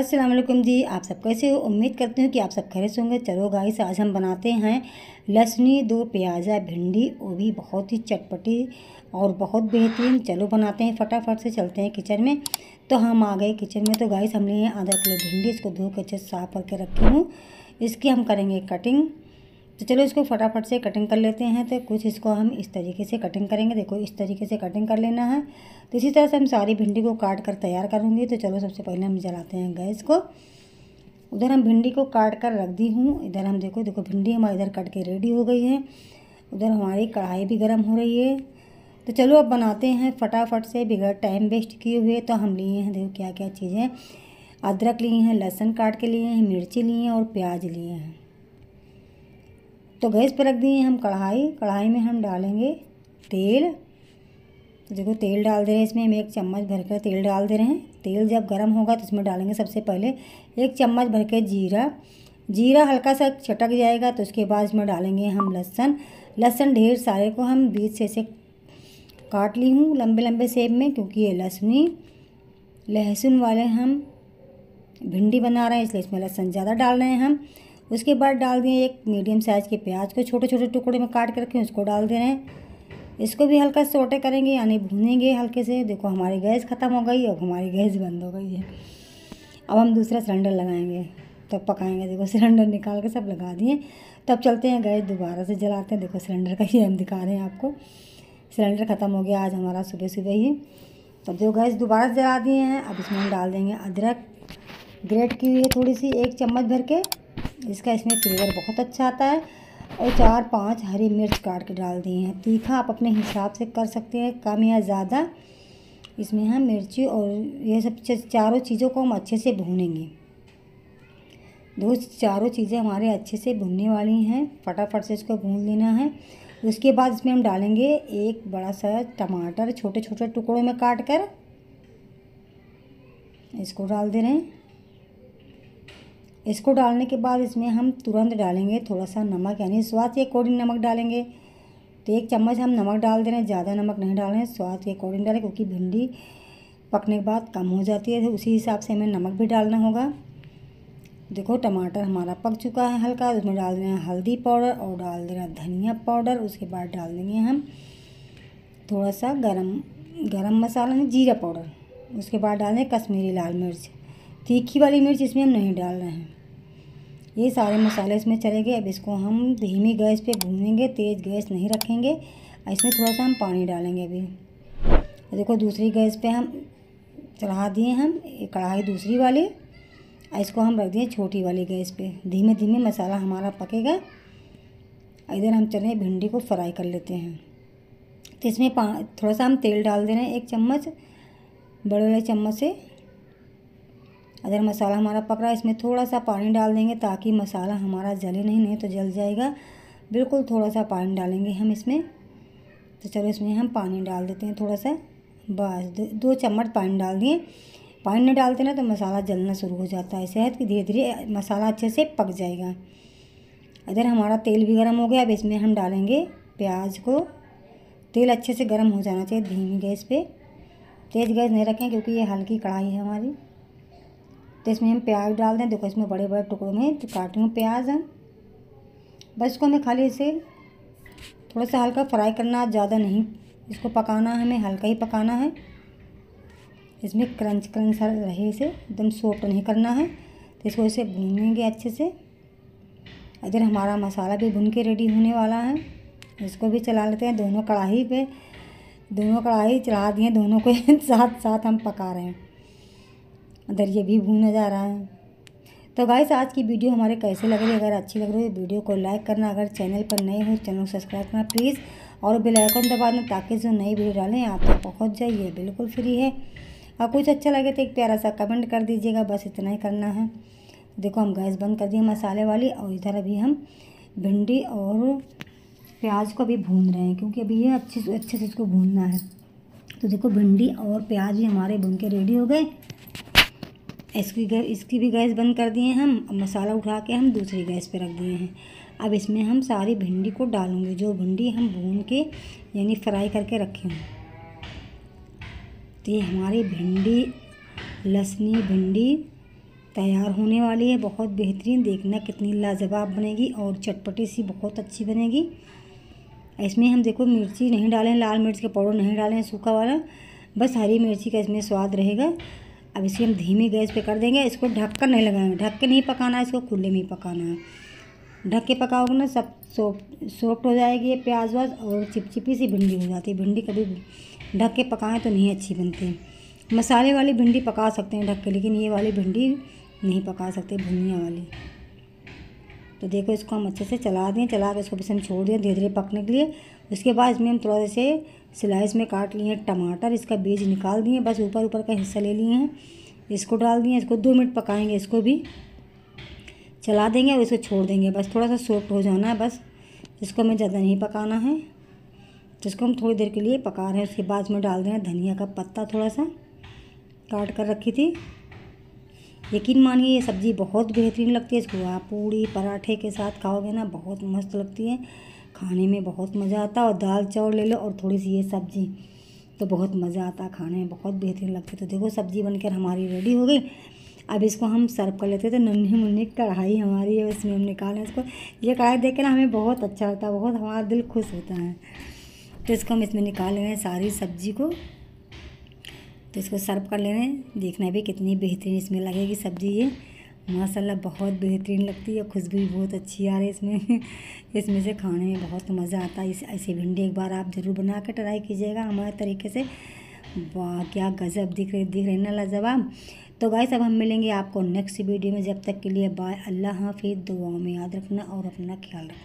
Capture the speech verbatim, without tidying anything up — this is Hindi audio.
अस्सलाम वालेकुम जी, आप सब कैसे हो? उम्मीद करती हूँ कि आप सब खैरियत होंगे। चलो गाइस, आज हम बनाते हैं लहसुनी दो प्याजा भिंडी, वो भी बहुत ही चटपटी और बहुत बेहतरीन। चलो बनाते हैं, फटाफट से चलते हैं किचन में। तो हम आ गए किचन में। तो गाइस, हमने आधा किलो भिंडी, इसको धो के अच्छे साफ करके रखी हूँ। इसकी हम करेंगे कटिंग। तो चलो इसको फटाफट से कटिंग कर लेते हैं। तो कुछ इसको हम इस तरीके से कटिंग करेंगे। देखो, इस तरीके से कटिंग कर लेना है। तो इसी तरह से हम सारी भिंडी को काट कर तैयार करूँगी। तो चलो सबसे पहले हम जलाते हैं गैस को। उधर हम भिंडी को काट कर रख दी हूँ। इधर हम देखो देखो भिंडी हमारी इधर कट के रेडी हो गई है। उधर हमारी कढ़ाई भी गर्म हो रही है। तो चलो अब बनाते हैं फटाफट से, बगैर टाइम वेस्ट किए हुए। तो हम लिए हैं देखो क्या क्या चीज़ें। अदरक लिए हैं, लहसुन काट के लिए हैं, मिर्ची लिए हैं और प्याज लिए हैं। तो गैस पर रख दिए हम कढ़ाई। कढ़ाई में हम डालेंगे तेल। तो देखो तेल डाल दे रहे हैं इसमें। हम एक चम्मच भर कर तेल डाल दे रहे हैं। तेल जब गर्म होगा तो इसमें डालेंगे सबसे पहले एक चम्मच भर के जीरा। जीरा हल्का सा चटक जाएगा तो उसके बाद इसमें डालेंगे हम लहसुन। लहसुन ढेर सारे को हम बीच से से काट ली हूँ लंबे लंबे शेप में, क्योंकि ये लहसुनी लहसुन वाले हम भिंडी बना रहे हैं, इसलिए इसमें लहसुन ज़्यादा डाल रहे हैं हम। उसके बाद डाल दिए एक मीडियम साइज़ के प्याज को छोटे छोटे टुकड़े में काट करके उसको डाल दे रहे हैं। इसको भी हल्का सोटे करेंगे यानी भूनेंगे हल्के से। देखो हमारी गैस ख़त्म हो गई, अब हमारी गैस बंद हो गई है। अब हम दूसरा सिलेंडर लगाएंगे तब तो पकाएंगे। देखो सिलेंडर निकाल के सब लगा दिए। तब चलते हैं गैस दोबारा से जलाते हैं। देखो सिलेंडर का ही हम दिखा रहे हैं आपको। सिलेंडर ख़त्म हो गया आज हमारा सुबह सुबह ही। तब जो गैस दोबारा से जला दिए हैं। अब इसमें हम डाल देंगे अदरक ग्रेट की हुई थोड़ी सी, एक चम्मच भर के। इसका इसमें फ्लेवर बहुत अच्छा आता है। और चार पांच हरी मिर्च काट के डाल दी हैं। तीखा आप अपने हिसाब से कर सकते हैं, कम या ज़्यादा। इसमें हम मिर्ची और ये सब चारों चीज़ों को हम अच्छे से भूनेंगे। दो चारों चीज़ें हमारे अच्छे से भूनने वाली हैं। फटाफट से इसको भून लेना है। उसके बाद इसमें हम डालेंगे एक बड़ा सा टमाटर, छोटे छोटे टुकड़ों में काट कर इसको डाल दे रहे हैं। इसको डालने के बाद इसमें हम तुरंत डालेंगे थोड़ा सा नमक, यानी स्वाद के अकॉर्डिंग नमक डालेंगे। तो एक चम्मच हम नमक डाल दे रहे हैं, ज़्यादा नमक नहीं डाल रहे हैं, स्वाद के अकॉर्डिंग डालें, क्योंकि भिंडी पकने के बाद कम हो जाती है। तो उसी हिसाब से हमें नमक भी डालना होगा। देखो टमाटर हमारा पक चुका है हल्का। उसमें डाल देना हल्दी पाउडर और डाल देना धनिया पाउडर। उसके बाद डाल देंगे हम थोड़ा सा गरम गरम मसाला, जीरा पाउडर। उसके बाद डाल दें कश्मीरी लाल मिर्च, तीखी वाली मिर्च इसमें हम नहीं डाल रहे हैं। ये सारे मसाले इसमें चले गए। अब इसको हम धीमी गैस पे भूनेंगे, तेज़ गैस नहीं रखेंगे। इसमें थोड़ा सा हम पानी डालेंगे अभी। देखो दूसरी गैस पे हम चढ़ा दिए हम कढ़ाई दूसरी वाली। इसको हम रख दिए छोटी वाली गैस पे। धीमे धीमे मसाला हमारा पकेगा। इधर हम चले भिंडी को फ्राई कर लेते हैं। तो इसमें थोड़ा सा हम तेल डाल दे रहे हैं, एक चम्मच बड़े वाले चम्मच से। अगर मसाला हमारा पक रहा है, इसमें थोड़ा सा पानी डाल देंगे ताकि मसाला हमारा जले नहीं, नहीं तो जल जाएगा। बिल्कुल थोड़ा सा पानी डालेंगे हम इसमें। तो चलो इसमें हम पानी डाल देते हैं थोड़ा सा, बस दो, दो चम्मच पानी डाल दिए। पानी नहीं डालते ना तो मसाला जलना शुरू हो जाता है। ऐसे है कि धीरे धीरे मसाला अच्छे से पक जाएगा। इधर हमारा तेल भी गर्म हो गया। अब इसमें हम डालेंगे प्याज को। तेल अच्छे से गर्म हो जाना चाहिए धीमी गैस पर, तेज़ गैस नहीं रखें क्योंकि ये हल्की कढ़ाई है हमारी। तो इसमें हम प्याज डाल दें। देखो इसमें बड़े बड़े टुकड़ों में तो काटे हुए प्याज हैं। बस इसको हमें खाली इसे थोड़ा सा हल्का फ्राई करना, ज़्यादा नहीं इसको पकाना है, हमें हल्का ही पकाना है। इसमें क्रंच क्रंच रहे, इसे एकदम सॉफ्ट नहीं करना है। तो इसको इसे भूनेंगे अच्छे से। इधर हमारा मसाला भी भून के रेडी होने वाला है। इसको भी चला लेते हैं। दोनों कढ़ाई पे दोनों कढ़ाई चढ़ा दिए, दोनों को साथ साथ हम पका रहे हैं। इधर ये भी भूना जा रहा है। तो गाइस, आज की वीडियो हमारे कैसे लग रही है? अगर अच्छी लग रही है वीडियो को लाइक करना। अगर चैनल पर नए हो चैनल को सब्सक्राइब करना प्लीज़, और बेल आइकन दबा दें ताकि जो नई वीडियो डालें आप तक पहुंच जाइए। बिल्कुल फ्री है। और कुछ अच्छा लगे तो एक प्यारा सा कमेंट कर दीजिएगा, बस इतना ही करना है। देखो हम गैस बंद कर दिए मसाले वाली। और इधर अभी हम भिंडी और प्याज को अभी भून रहे हैं, क्योंकि अभी ये अच्छे से अच्छे से इसको भूनना है। तो देखो भिंडी और प्याज भी हमारे भून के रेडी हो गए। इसकी गैस इसकी भी गैस बंद कर दिए हम। अब मसाला उठा के हम दूसरी गैस पे रख दिए हैं। अब इसमें हम सारी भिंडी को डालूंगे, जो भिंडी हम भून के यानी फ्राई करके रखे हैं। तो ये हमारी भिंडी लहसुनी भिंडी तैयार होने वाली है। बहुत बेहतरीन, देखना कितनी लाजवाब बनेगी और चटपटी सी बहुत अच्छी बनेगी। इसमें हम देखो मिर्ची नहीं डालें, लाल मिर्च का पाउडर नहीं डालें सूखा वाला, बस हरी मिर्ची का इसमें स्वाद रहेगा। अब इसे हम धीमी गैस पे कर देंगे। इसको ढक्कन नहीं लगाएंगे, ढक के नहीं पकाना है, इसको खुले में ही पकाना है। ढक के पकाओगे ना सब सॉफ्ट सॉफ्ट हो जाएगी ये प्याज वाज और चिपचिपी सी भिंडी हो जाती है। भिंडी कभी ढक के पकाएं तो नहीं अच्छी बनती। मसाले वाली भिंडी पका सकते हैं ढक के, लेकिन ये वाली भिंडी नहीं पका सकते भुनिया वाली। तो देखो इसको हम अच्छे से चला दें, चला के इसको बस हम छोड़ दें धीरे धीरे पकने के लिए। उसके बाद इसमें हम थोड़ा से स्लाइस में काट लिए हैं टमाटर, इसका बीज निकाल दिए, बस ऊपर ऊपर का हिस्सा ले लिए हैं, इसको डाल दिए। इसको दो मिनट पकाएंगे, इसको भी चला देंगे और इसको छोड़ देंगे। बस थोड़ा सा सॉफ्ट हो जाना है, बस इसको हमें ज़्यादा नहीं पकाना है। तो इसको हम थोड़ी देर के लिए पका रहे हैं। उसके बाद में डाल दें धनिया का पत्ता, थोड़ा सा काट कर रखी थी। यकीन मानिए ये सब्ज़ी बहुत बेहतरीन लगती है। इसको आप पूड़ी पराठे के साथ खाओगे ना बहुत मस्त लगती है, खाने में बहुत मज़ा आता है। और दाल चावल ले लो और थोड़ी सी ये सब्ज़ी, तो बहुत मज़ा आता है, खाने में बहुत बेहतरीन लगती है। तो देखो सब्ज़ी बनकर हमारी रेडी हो गई। अब इसको हम सर्व कर लेते हैं। तो नन्ही मुन्नी कढ़ाई हमारी है, उसमें हम निकालें इसको। ये कढ़ाई देख के ना हमें बहुत अच्छा लगता है, बहुत हमारा दिल खुश होता है। तो इसको हम इसमें निकाल लेंगे सारी सब्ज़ी को, तो इसको सर्व कर लेने। देखना भी कितनी बेहतरीन इसमें लगेगी सब्ज़ी, ये माशाल्लाह बहुत बेहतरीन लगती है। खुशबू भी बहुत अच्छी आ रही है इसमें इसमें से खाने में बहुत मज़ा आता है। इस ऐसे भिंडी एक बार आप ज़रूर बना के ट्राई कीजिएगा हमारे तरीके से। वाह क्या गजब दिख रही दिख रही ना लाजवाब। तो गाइस अब हम मिलेंगे आपको नेक्स्ट वीडियो में, जब तक के लिए बाय, अल्लाह हाफिज़। दुआ में याद रखना और अपना ख्याल रखना।